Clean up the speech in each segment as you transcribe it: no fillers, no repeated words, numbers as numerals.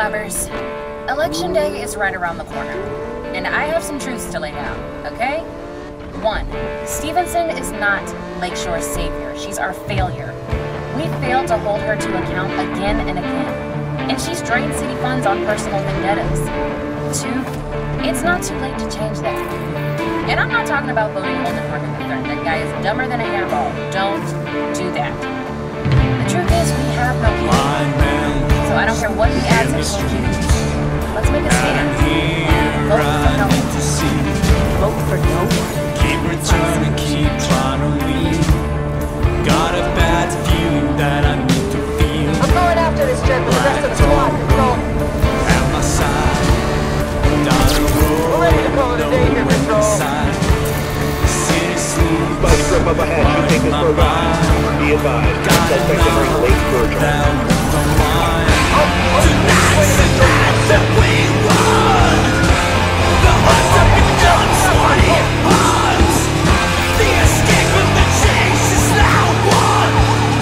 blabbers. Election day is right around the corner, and I have some truths to lay down, okay? 1. Stevenson is not Lakeshore's savior. She's our failure. We failed to hold her to account again and again, and she's drained city funds on personal vendettas. 2. It's not too late to change that. And I'm not talking about voting Holden Parker III. That guy is dumber than a hairball. Don't do that. The truth is, we have no people. So I don't care what he adds in the Let's make a stand. Vote for no one. Vote for no one. Keep returning, keep trying to leave. Got a bad feeling that I need to feel. I'm going after this jet with the rest of the squad. At my side. Down the road. We're ready to call it a day here, Patrol. From up ahead, you take this road off. Be advised, suspect entering Lake Georgia. That we won! The odds have been done 40 months! The escape from the chase is now won!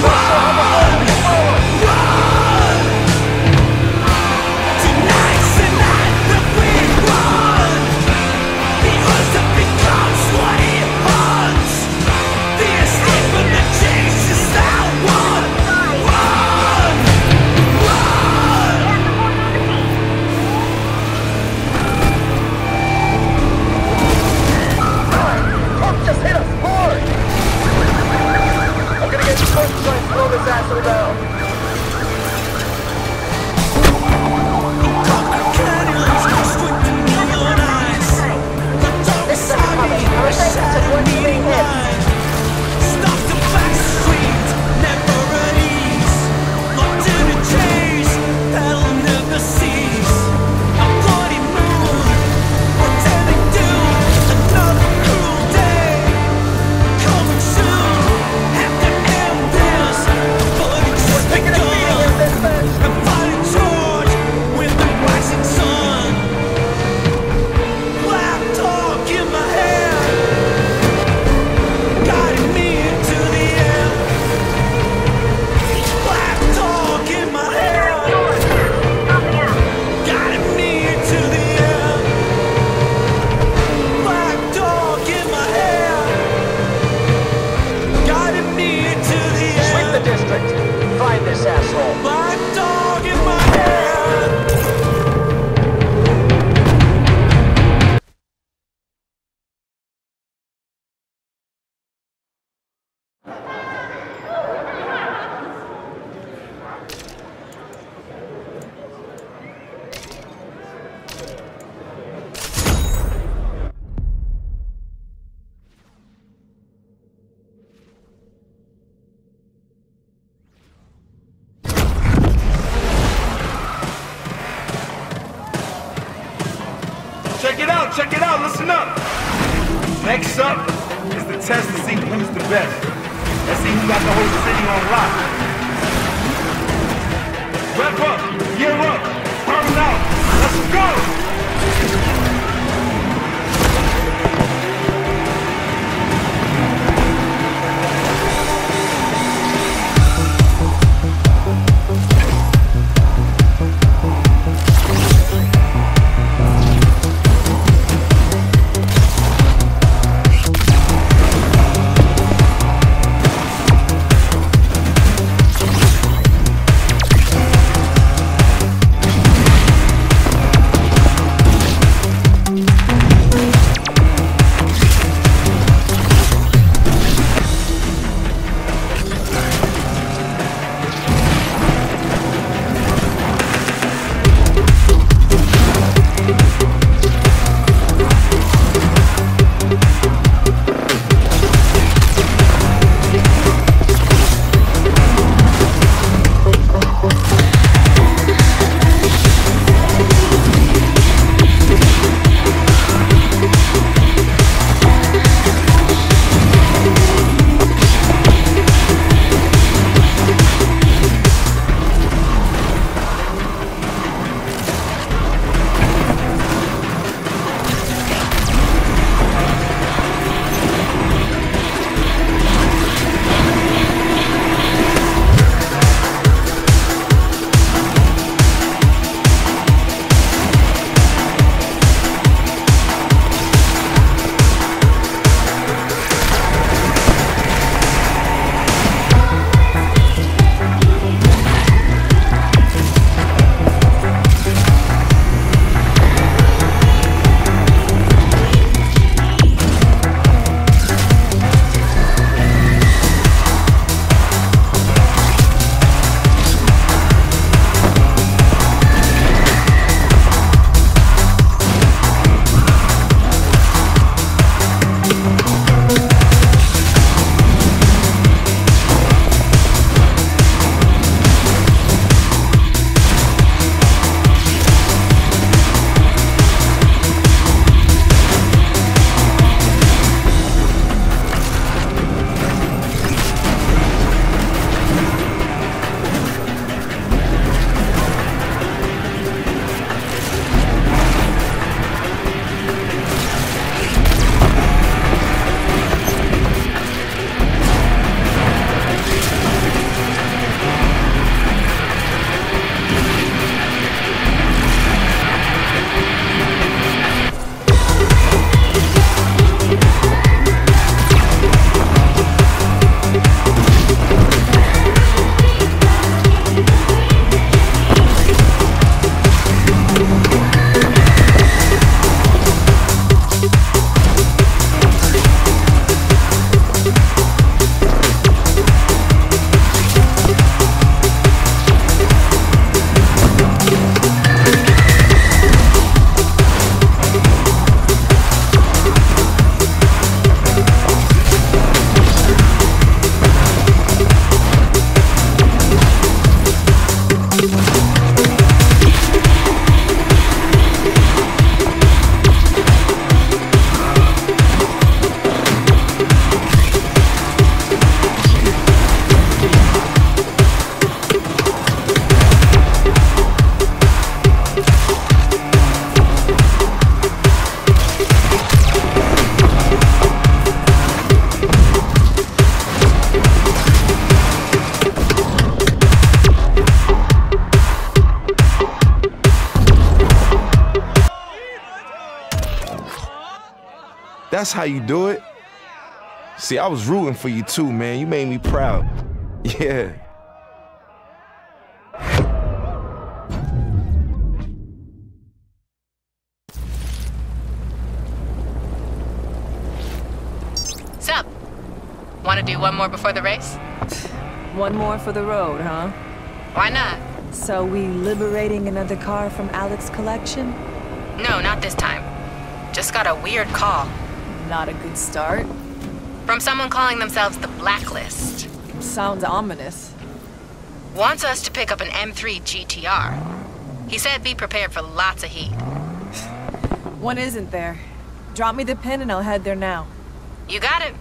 Run! Run! Tonight's the night that we won! The odds have been done 40 months! Check it out, listen up! Next up is the test to see who's the best. Let's see who got the whole city on lock. Rep up, gear up, arms out, let's go! That's how you do it. See, I was rooting for you too, man. You made me proud. Yeah. Sup? Want to do one more before the race? One more for the road, huh? Why not? So we liberating another car from Alex's collection? No, not this time. Just got a weird call. Not a good start. From someone calling themselves the Blacklist. Sounds ominous. Wants us to pick up an M3 GTR. He said be prepared for lots of heat. One isn't there. Drop me the pin and I'll head there now. You got it.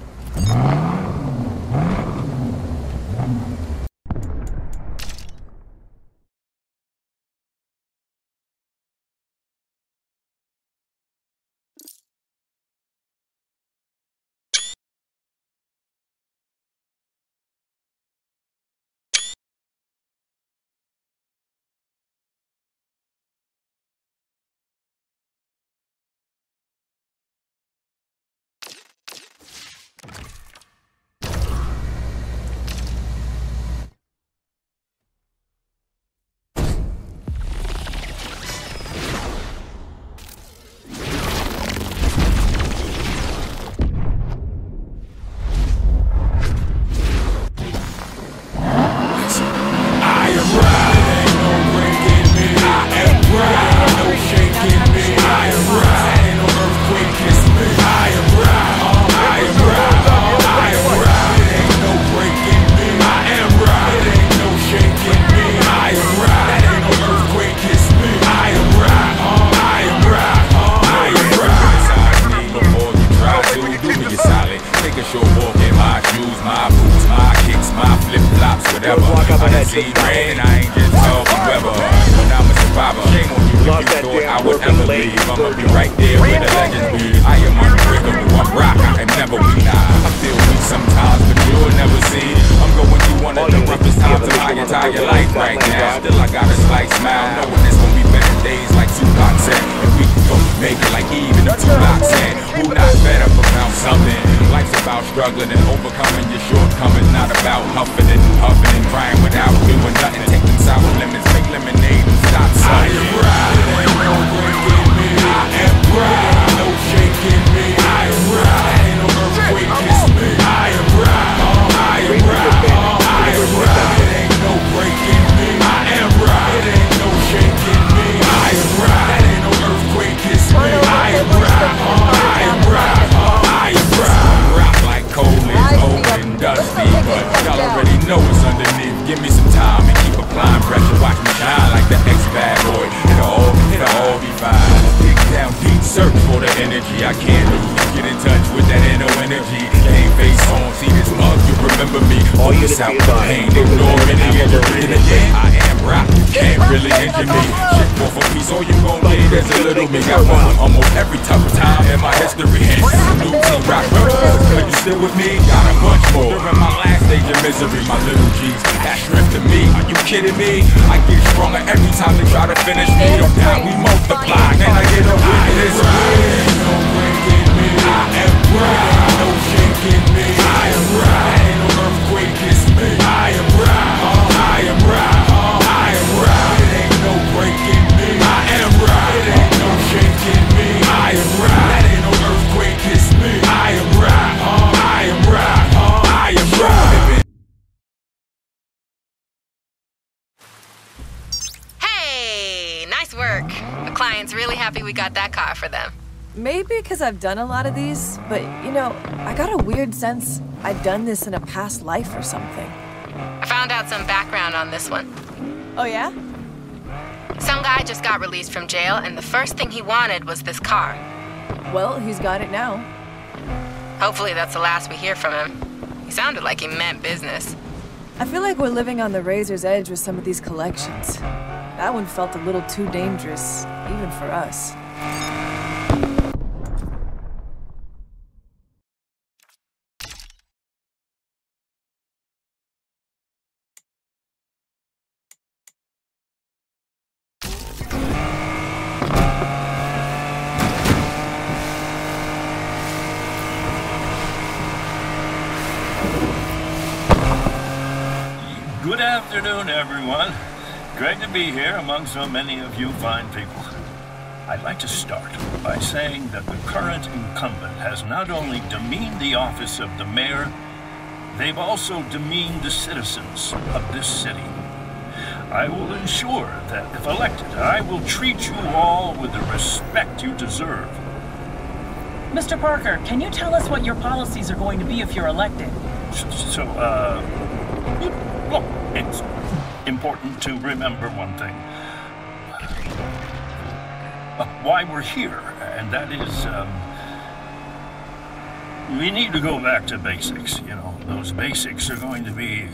I've done a lot of these, but you know, I got a weird sense I've done this in a past life or something. I found out some background on this one. Oh yeah? Some guy just got released from jail and the first thing he wanted was this car. Well, he's got it now. Hopefully that's the last we hear from him. He sounded like he meant business. I feel like we're living on the razor's edge with some of these collections. That one felt a little too dangerous, even for us. Good afternoon, everyone. Great to be here among so many of you fine people. I'd like to start by saying that the current incumbent has not only demeaned the office of the mayor, they've also demeaned the citizens of this city. I will ensure that if elected, I will treat you all with the respect you deserve. Mr. Parker, can you tell us what your policies are going to be if you're elected? Look, it's important to remember one thing. Why we're here, and that is, we need to go back to basics, you know. Those basics are going to be,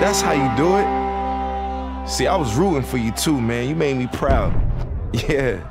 that's how you do it. See, I was rooting for you too, man. You made me proud. Yeah.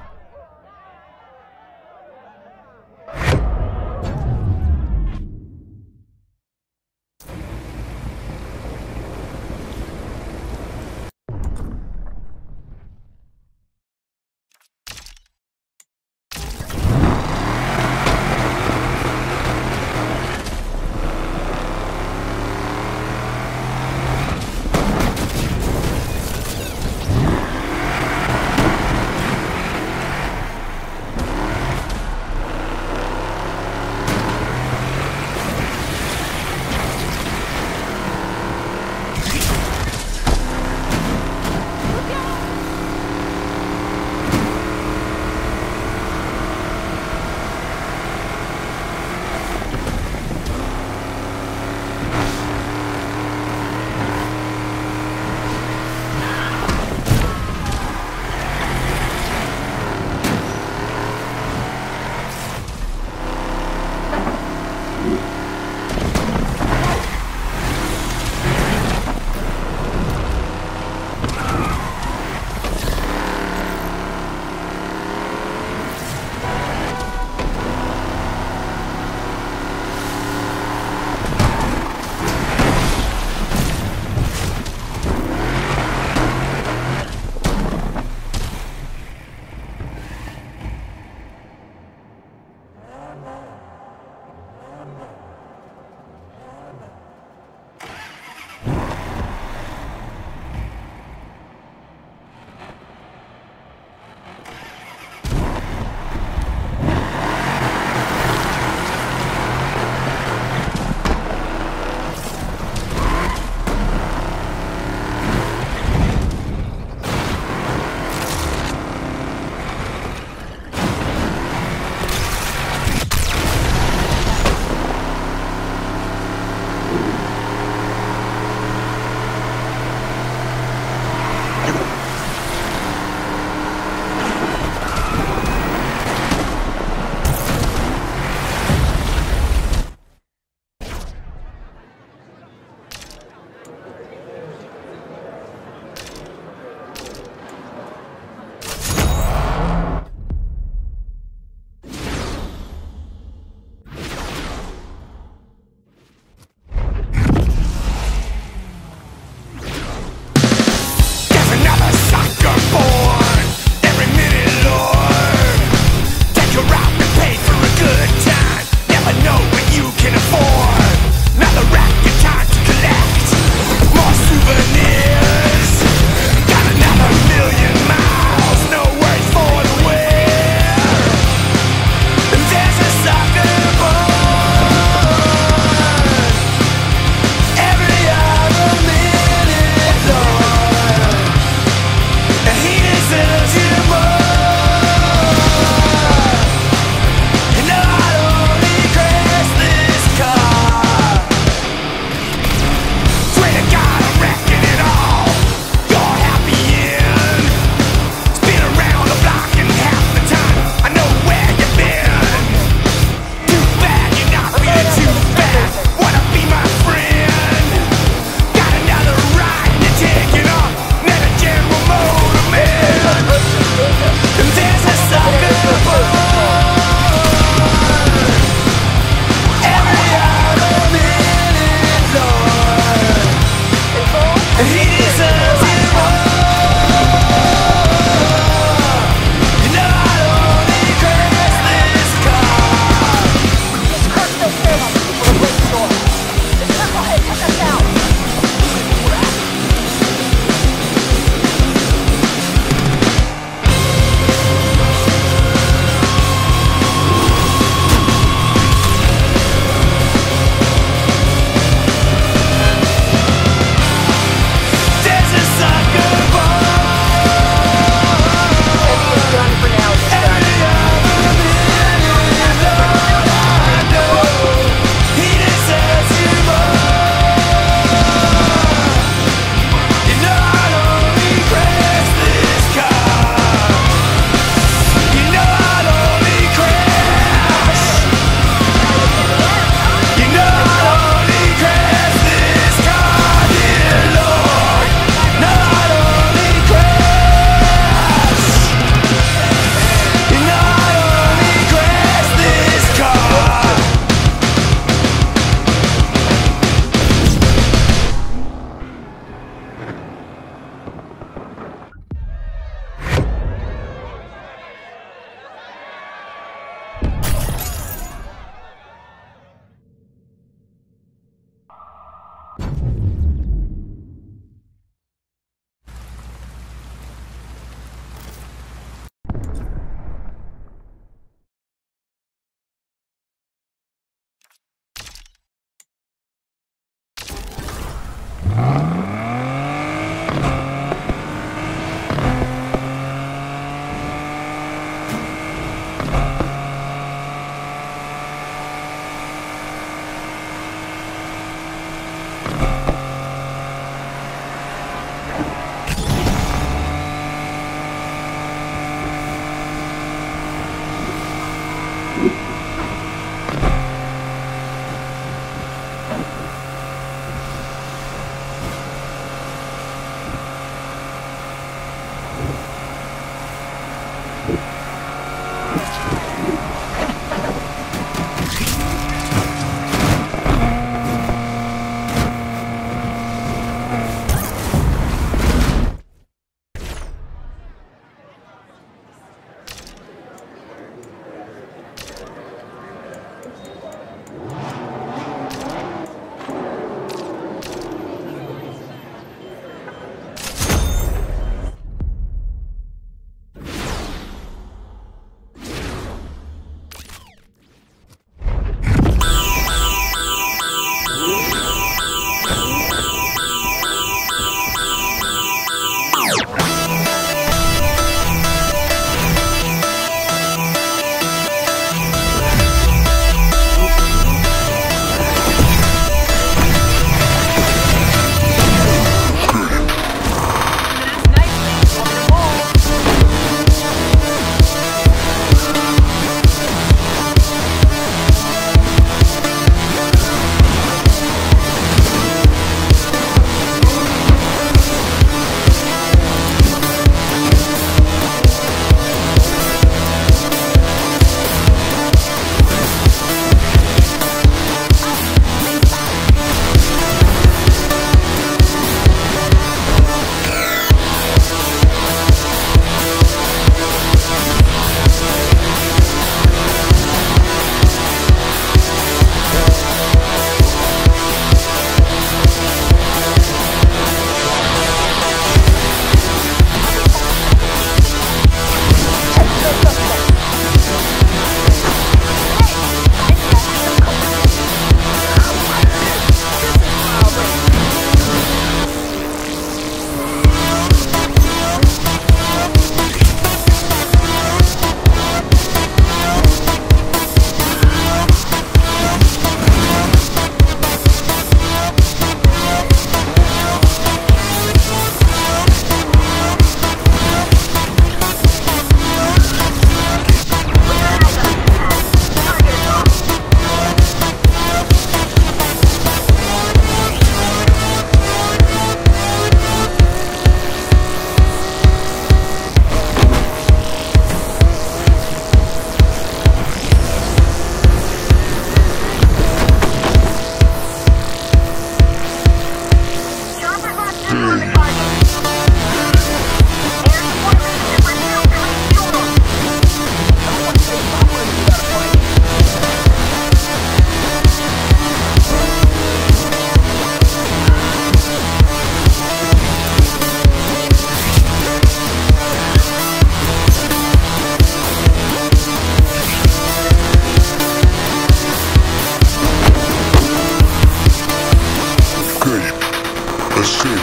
escape.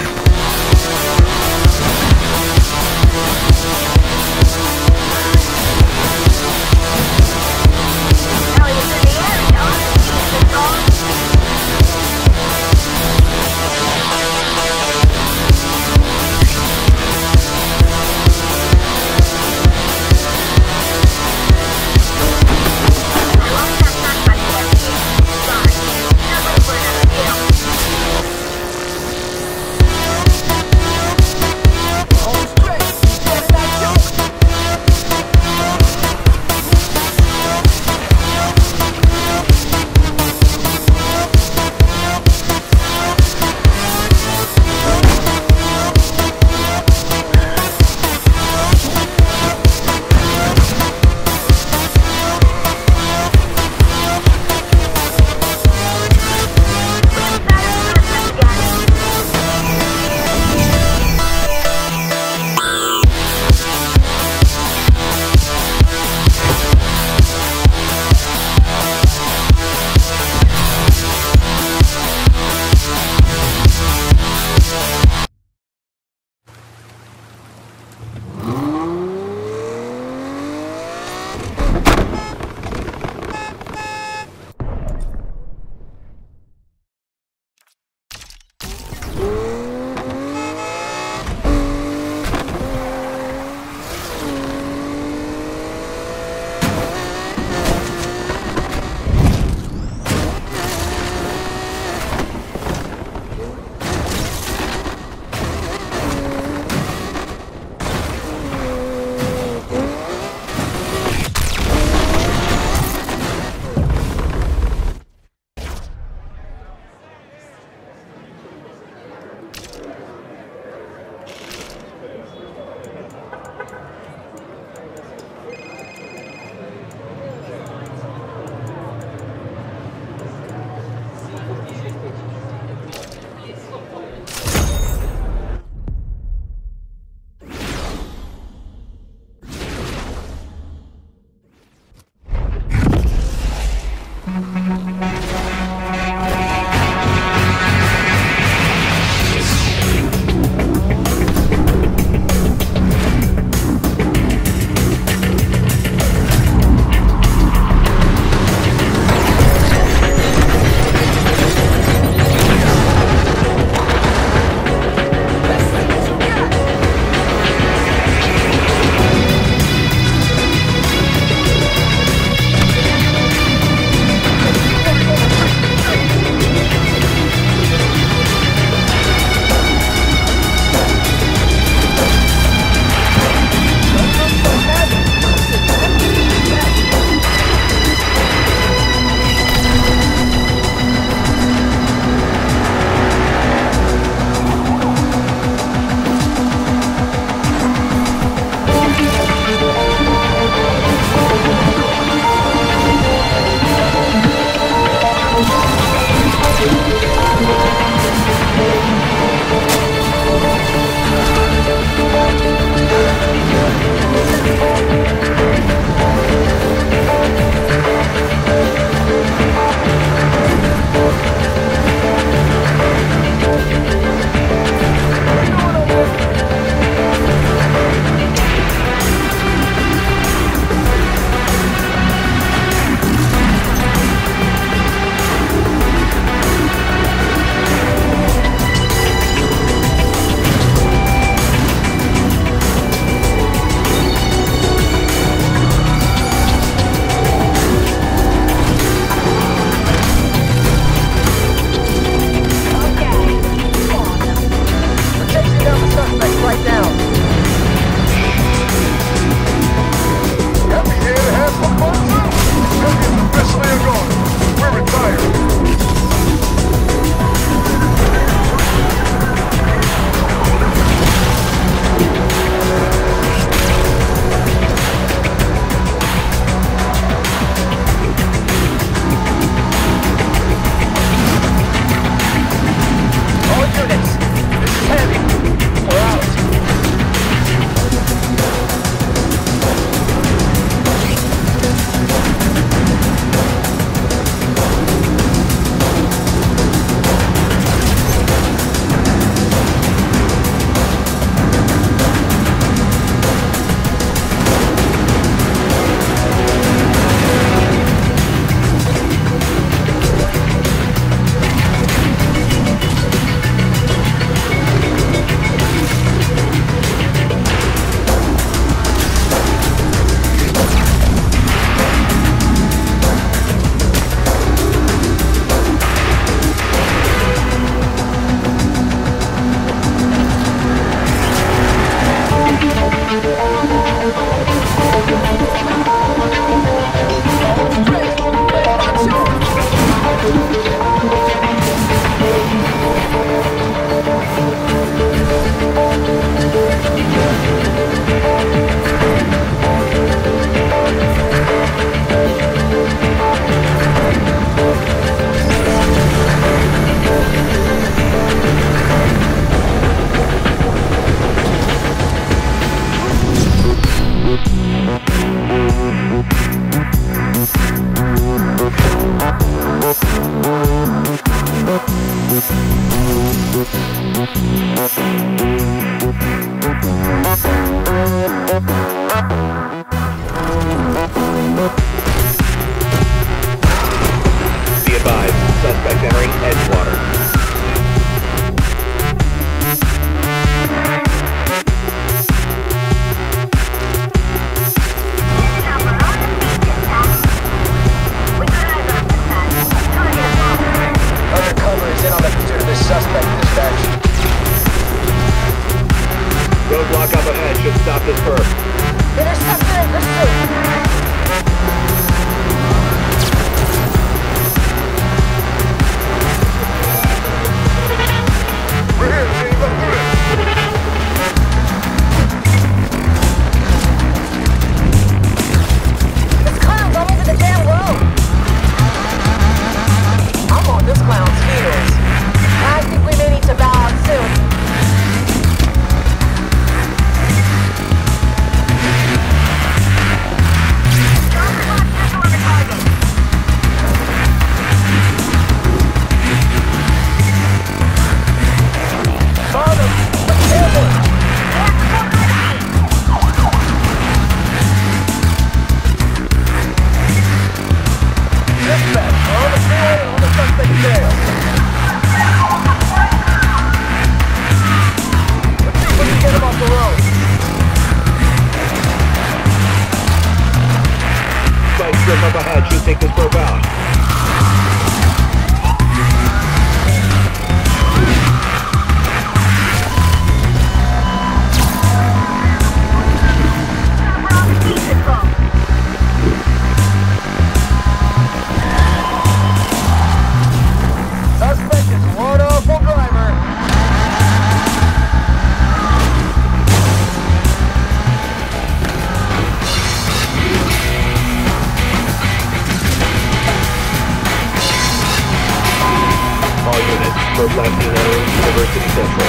for Blackstone University Central.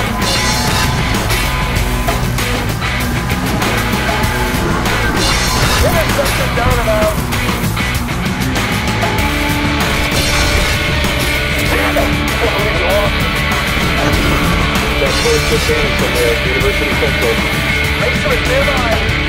Intersection down about. That's where it's just standing from there, University Central. Make sure it's nearby.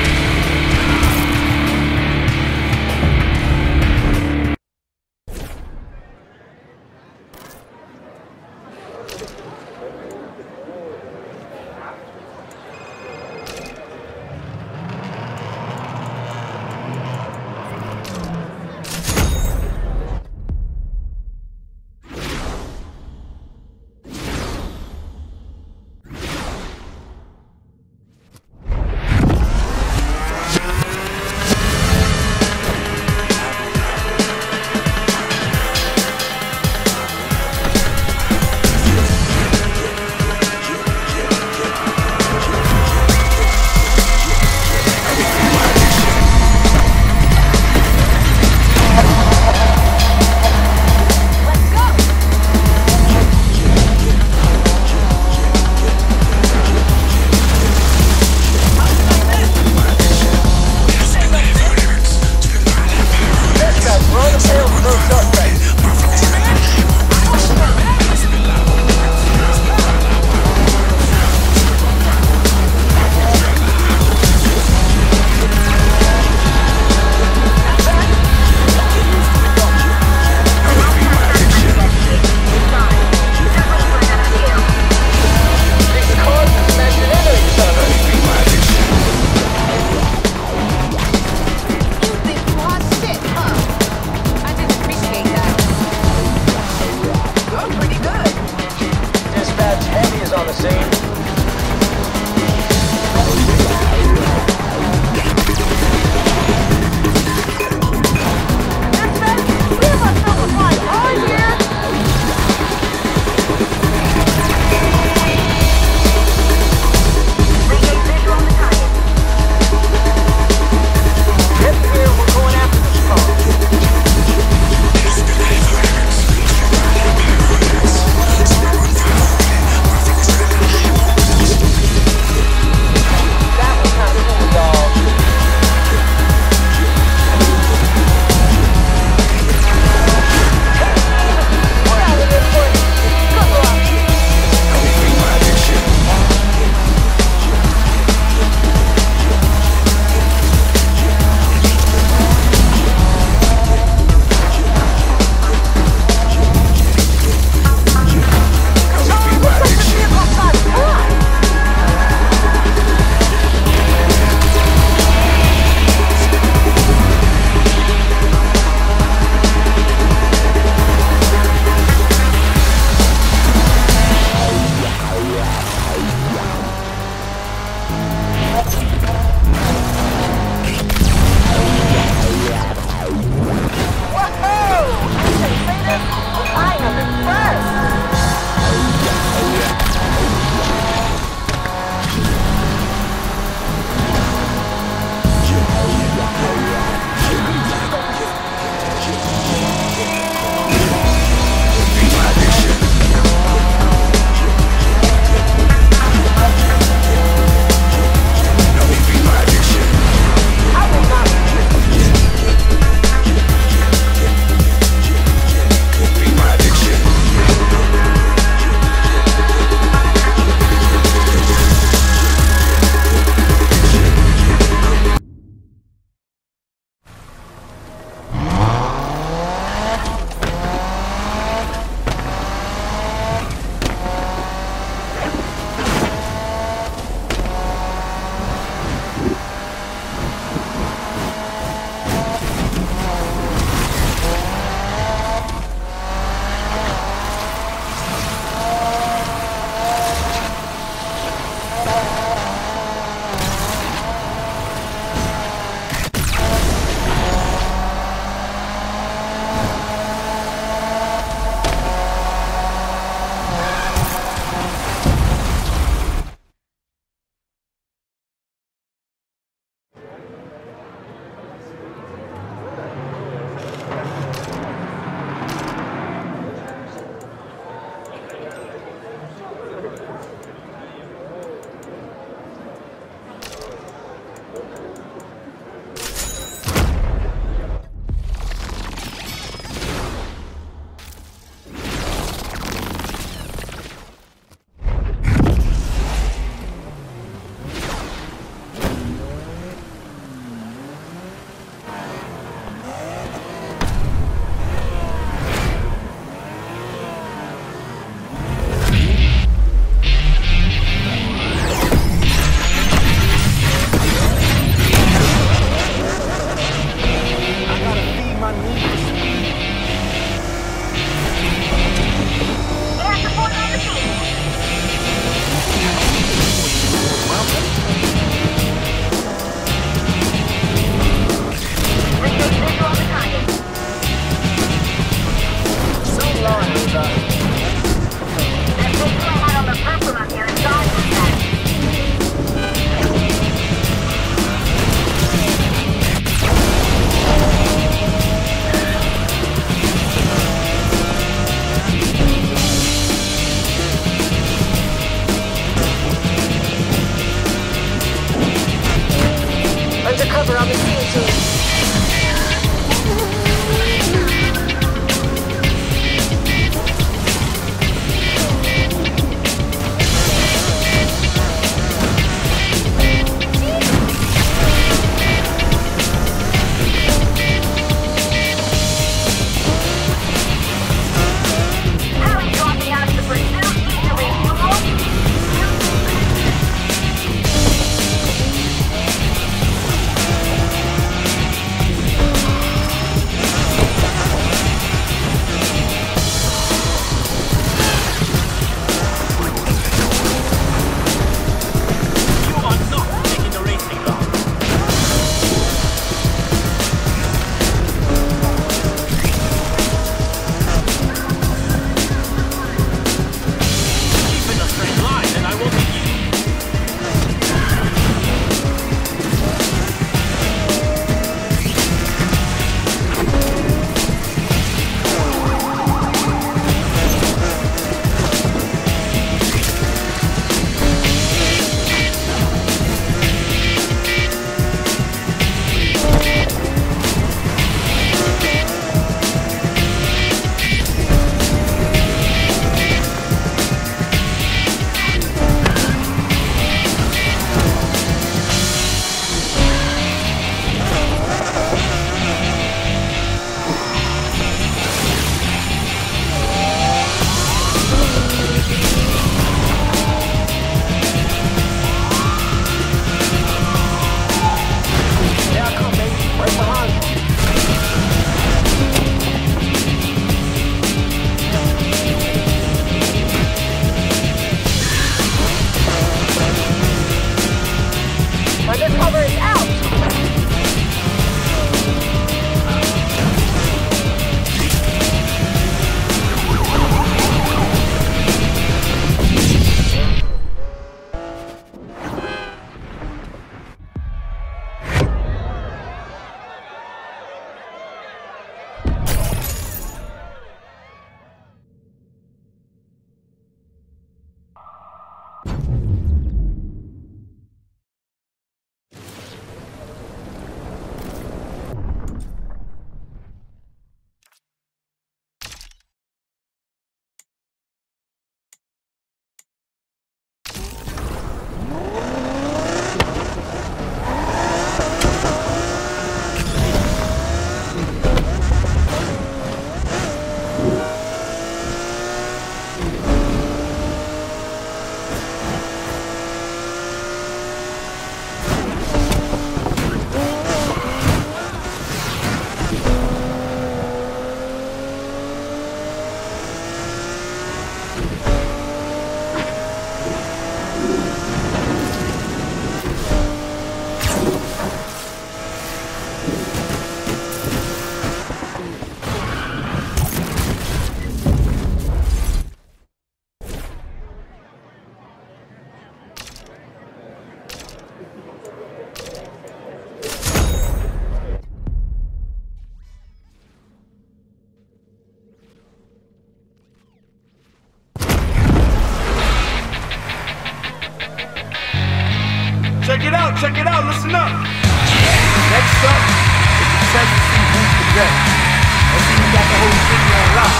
Check it out, listen up! Yeah. Next up is the test to see who's the best. Let's see who got the whole city on lock.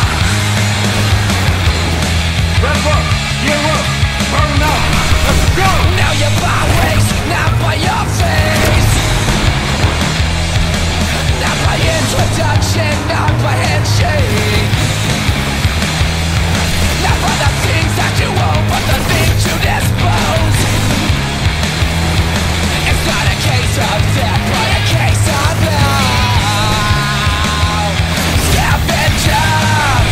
Wrap up, gear up, burn up, let's go! Now you're my waist, not by your face. Not by introduction, not by handshake. Not by the things that you own, but the things you dispose. Not a case of death, but a case of love. Step and jump.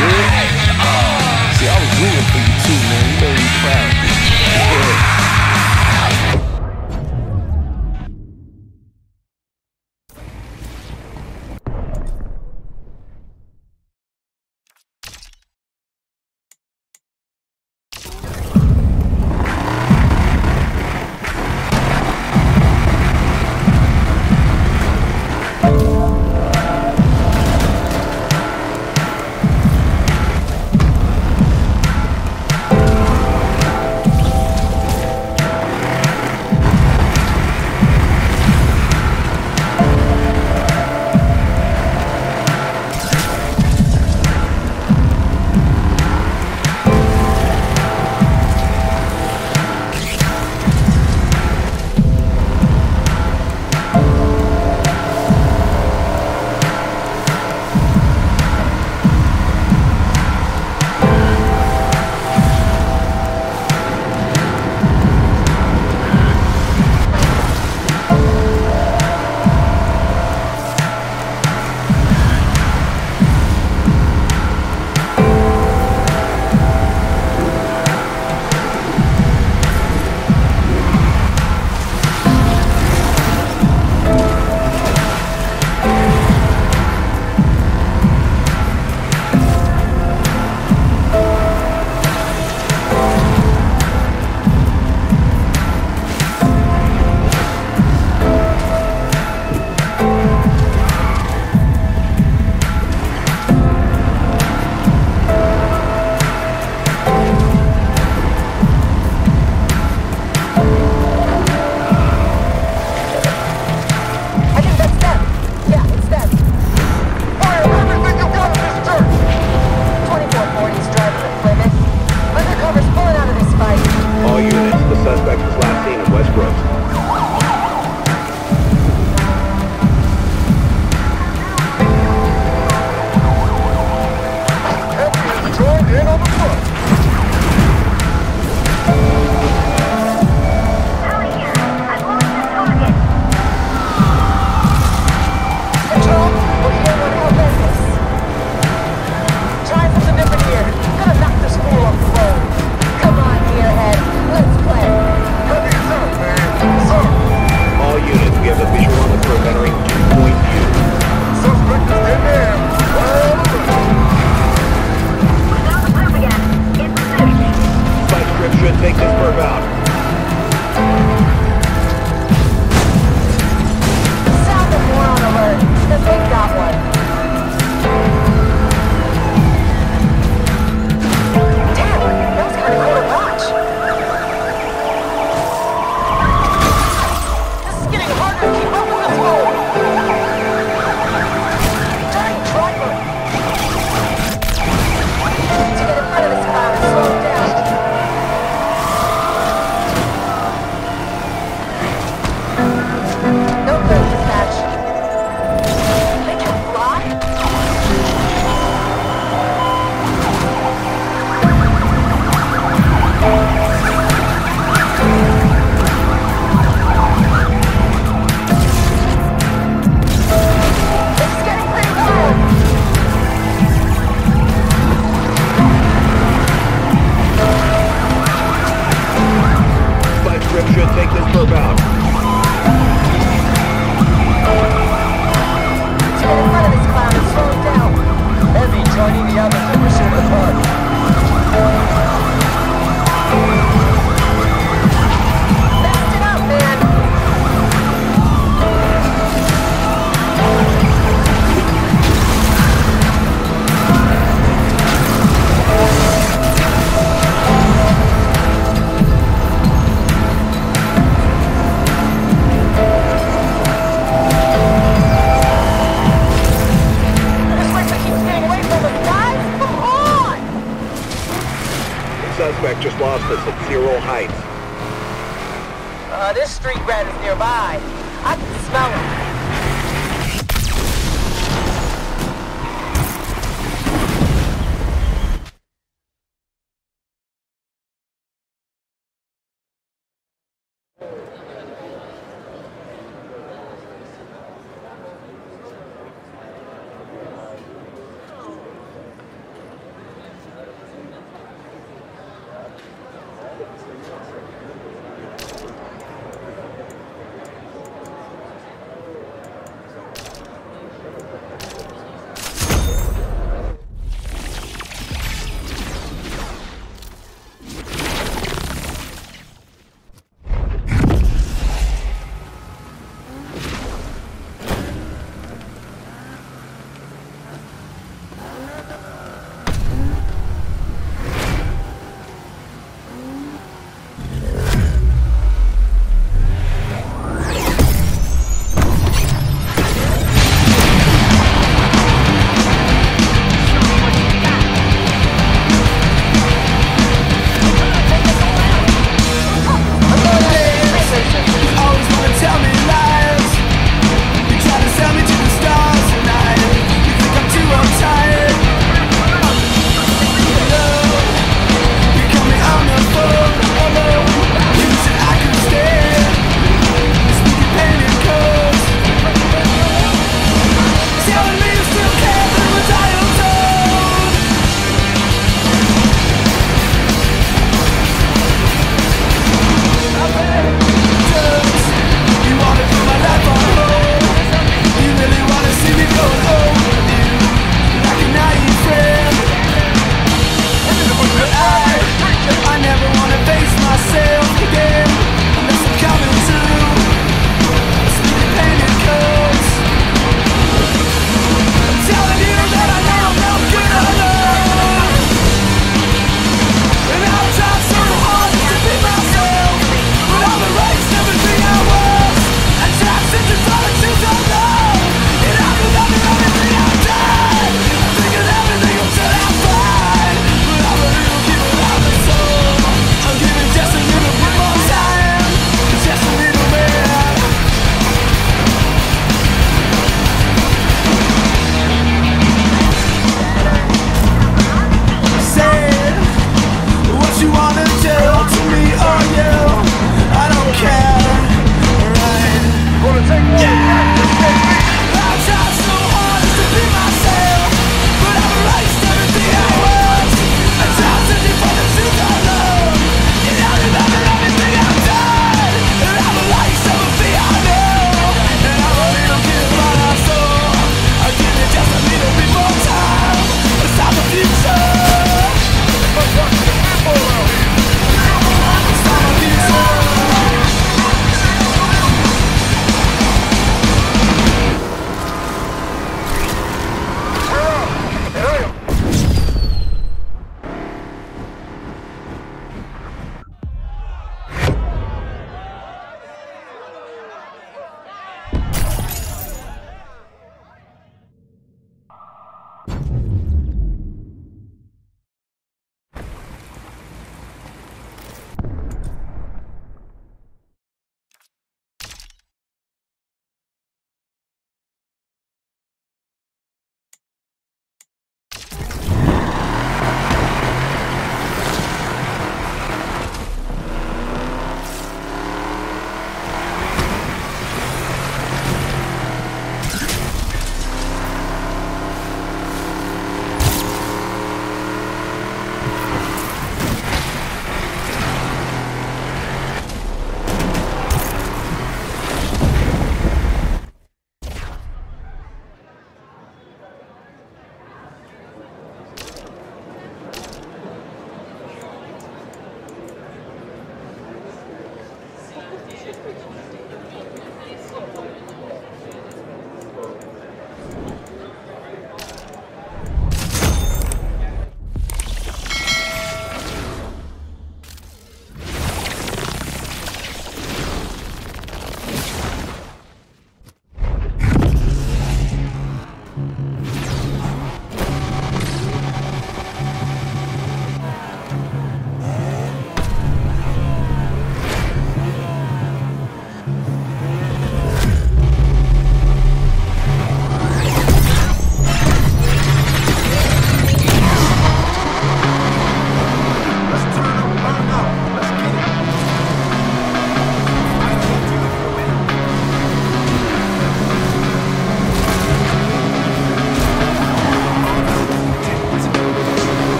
See, I was rooting for you too, man. You made me proud.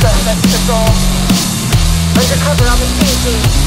let's the door. Under cover on the CG.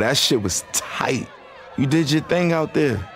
that shit was tight. You did your thing out there.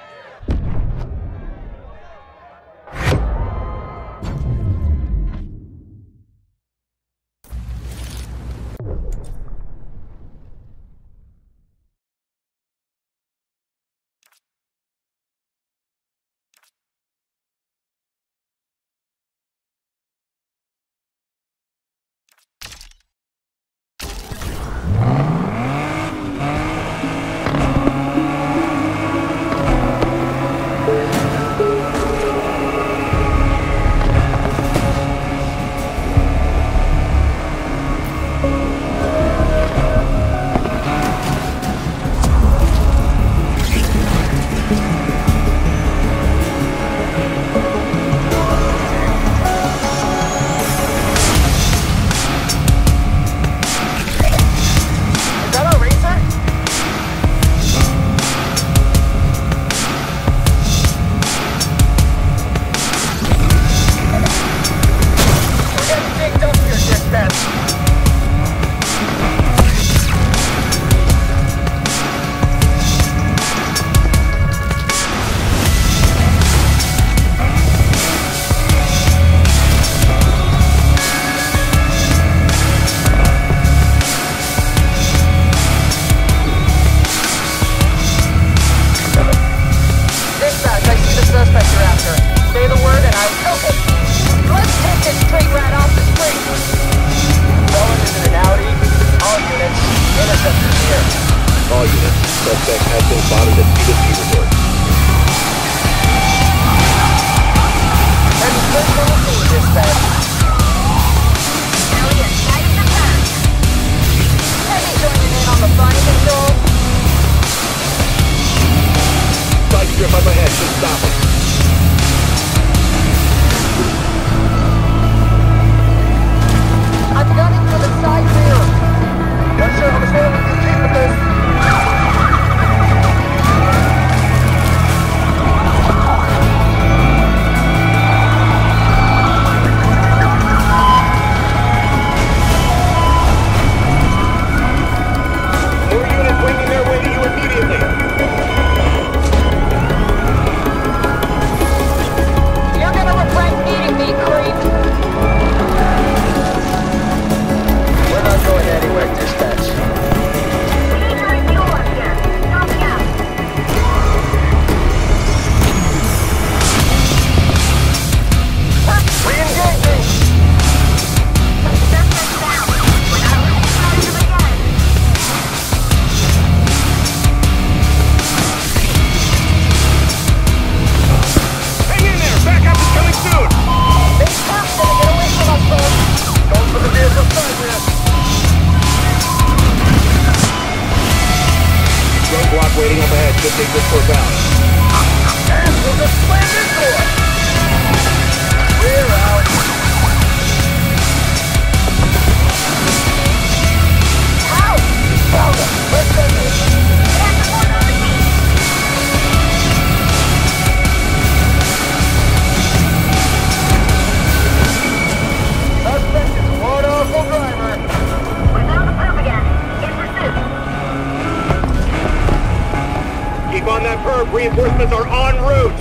Reinforcements are en route!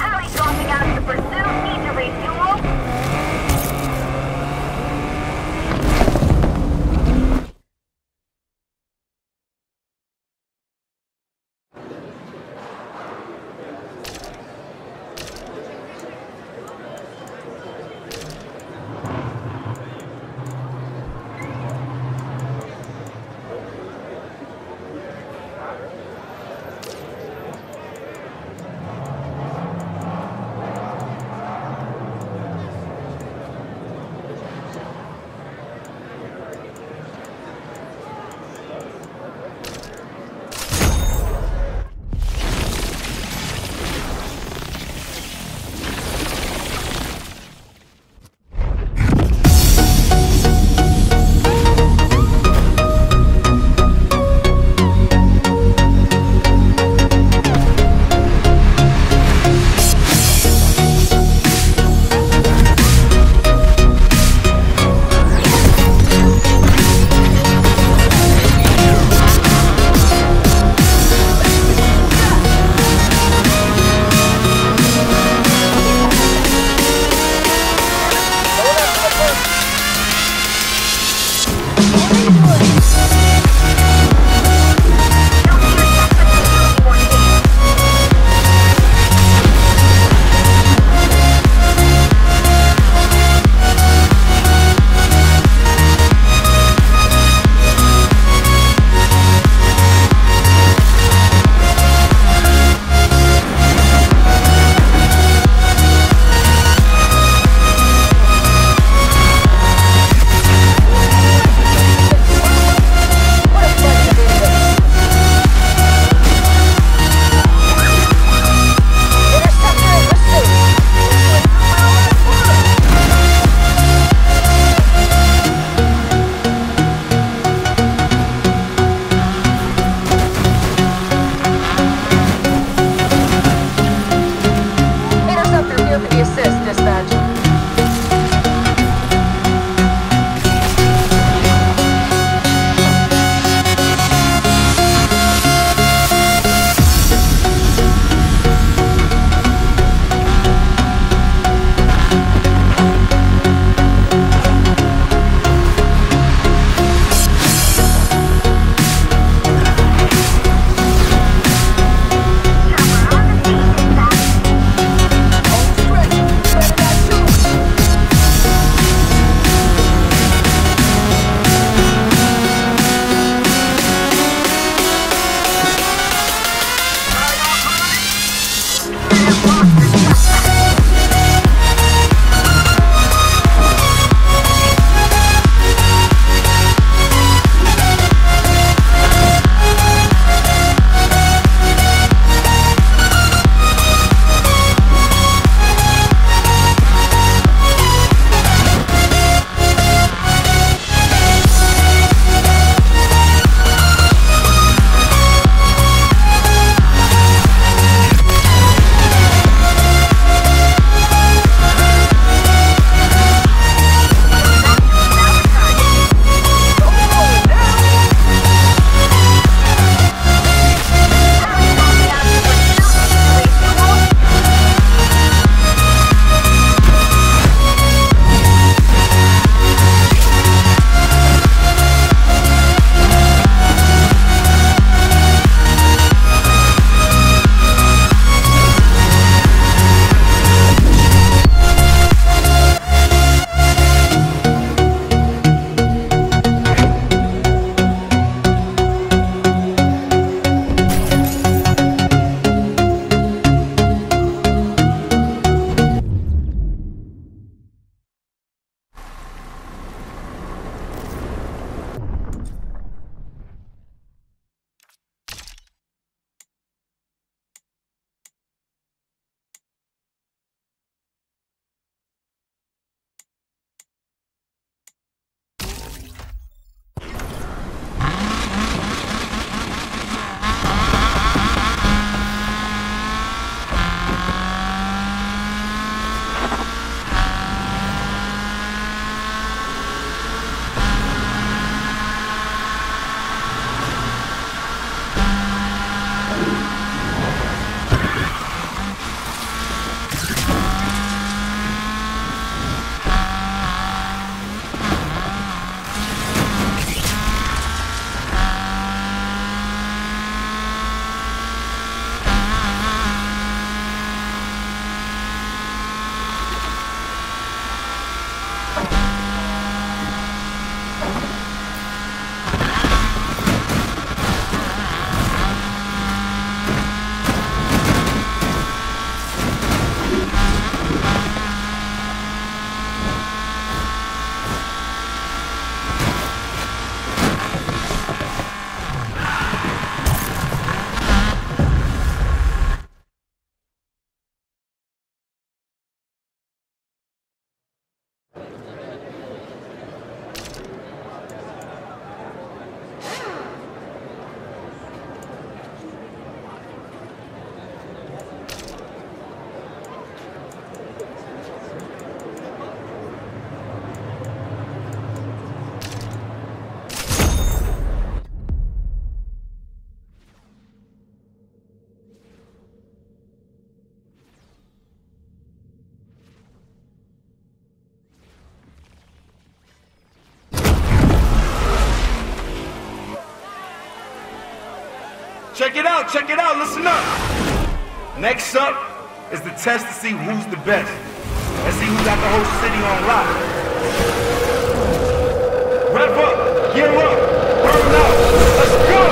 Alley dropping out to pursue, need to refuel. check it out, listen up. Next up is the test to see who's the best. Let's see who got the whole city on lock. Rev up, gear up, burn out, let's go!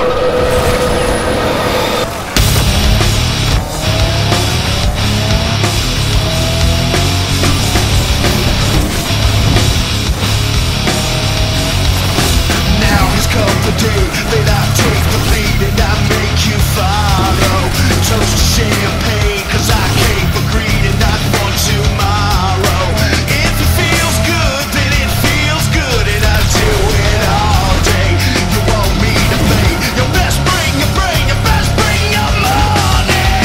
That I take the lead and I make you follow. Toast to champagne, cause I came for greed and not want tomorrow. If it feels good, then it feels good, and I do it all day. You want me to pay, you best bring your brain, you best bring your money.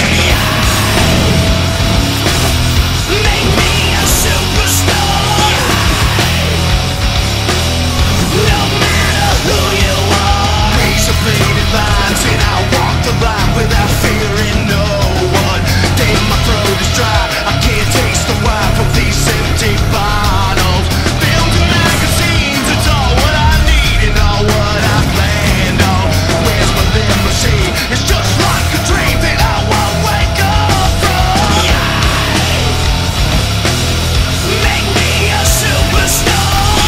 Make me a superstar. No matter who you are. Painted lines, and I walk the line without fearing no one. Damn, my throat is dry, I can't taste the wine from these empty bottles. Films and magazines, it's all what I need and all what I planned on. Where's my limousine? It's just like a dream that I won't wake up from. Make me a superstar.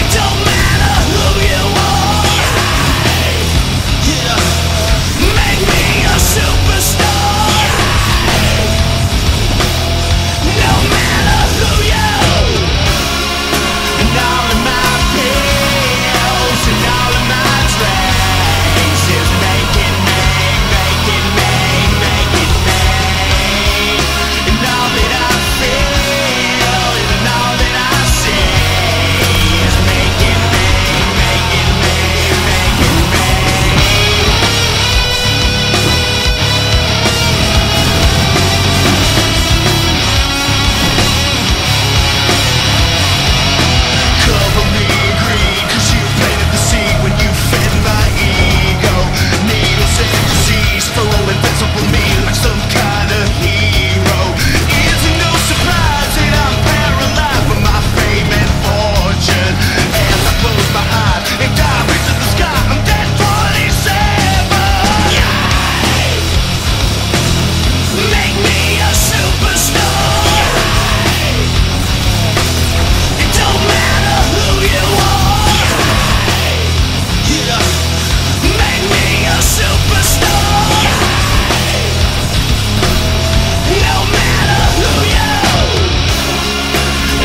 It don't matter who you are. Yeah. Make me a superstar. No matter who you. And all of my pills and all of my drinks is making me. And all that I feel and all that I see is making me. Cover me in green, cause you planted the seed when you fed my ego. Needles and disease flow invisible me like some kind of hero. It's no surprise that I'm paralyzed with my fame and fortune. As I close my eyes and dive into the sky, I'm dead 27. Make me a superstar. It don't matter who you are. Make me a superstar. No matter who you. And all of my pills and all of my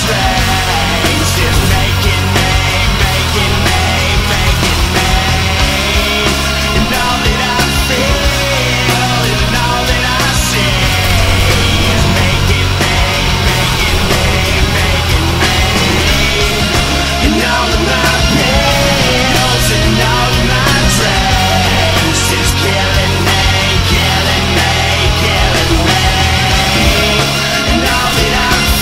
drinks is making me. And all that I feel and all that I see is making me. And all of my pills and all of my drinks is killing me.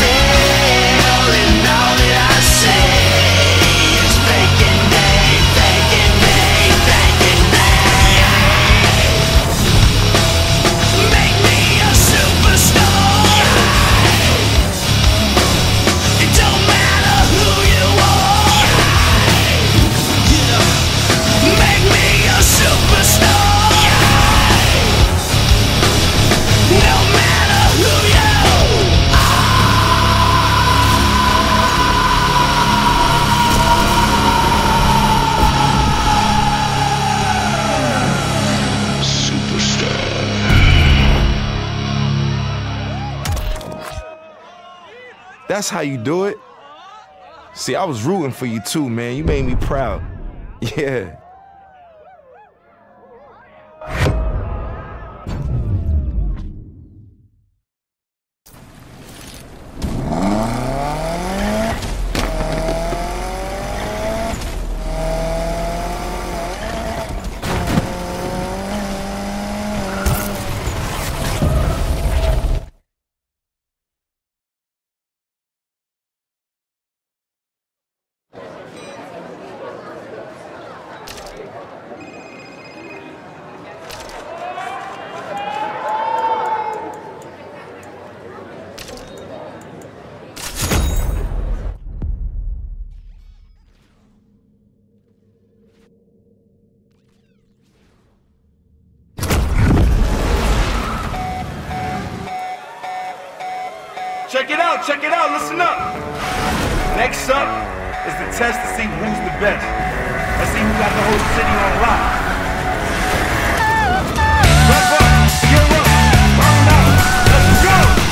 And all that I feel and all that I see is making me. Make me a superstar. It don't matter who you are. Make me a superstar. No matter who you are. That's how you do it. See, I was rooting for you too, man. You made me proud. Yeah. Check it out, listen up. Next up is the test to see who's the best. Let's see who got the whole city on lock. Let's go, get up, round out, let's go!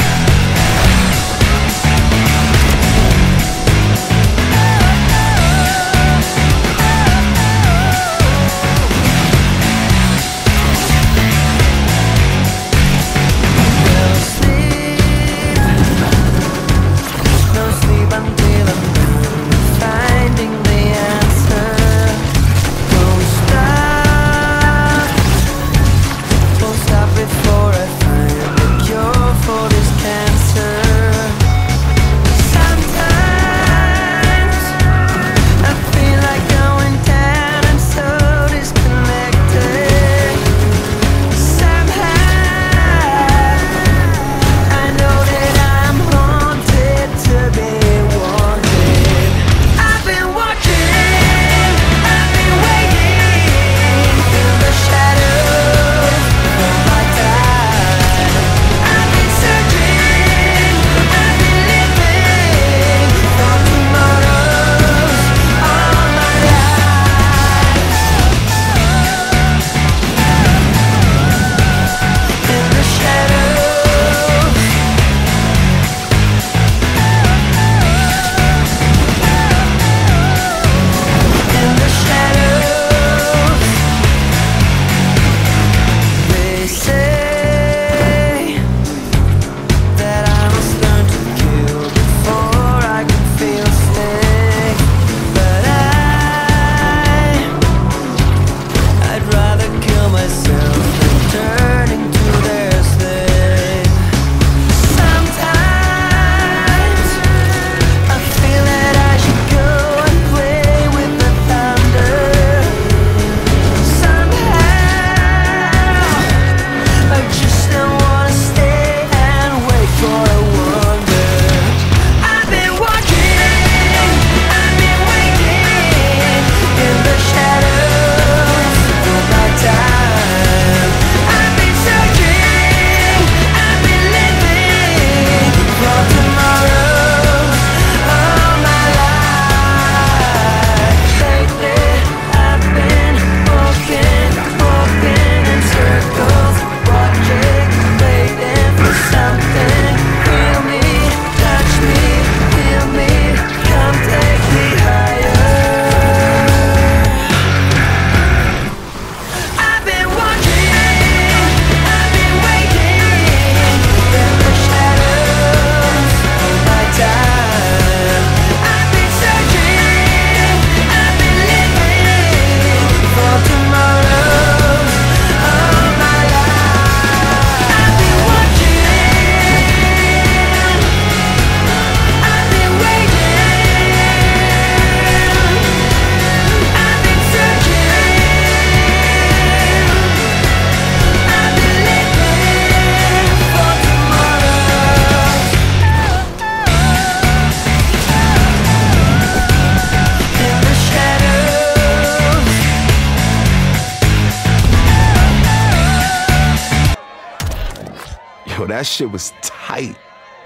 That shit was tight.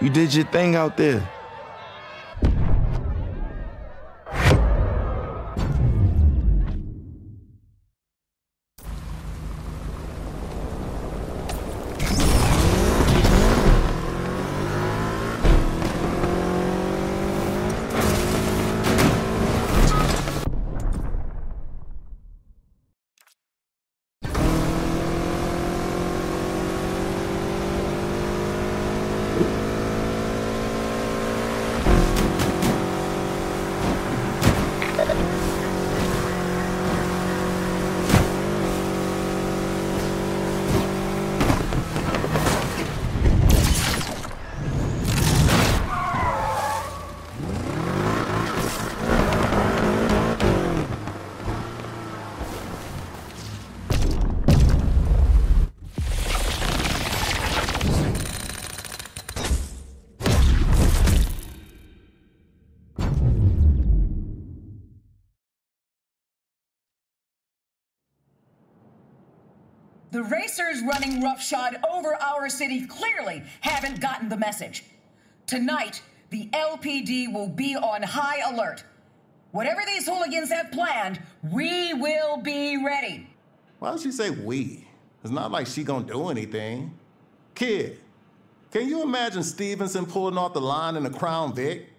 You did your thing out there. The racers running roughshod over our city clearly haven't gotten the message. Tonight, the LPD will be on high alert. Whatever these hooligans have planned, we will be ready. Why does she say we? It's not like she gonna do anything. Kid, can you imagine Stevenson pulling off the line in a Crown Vic?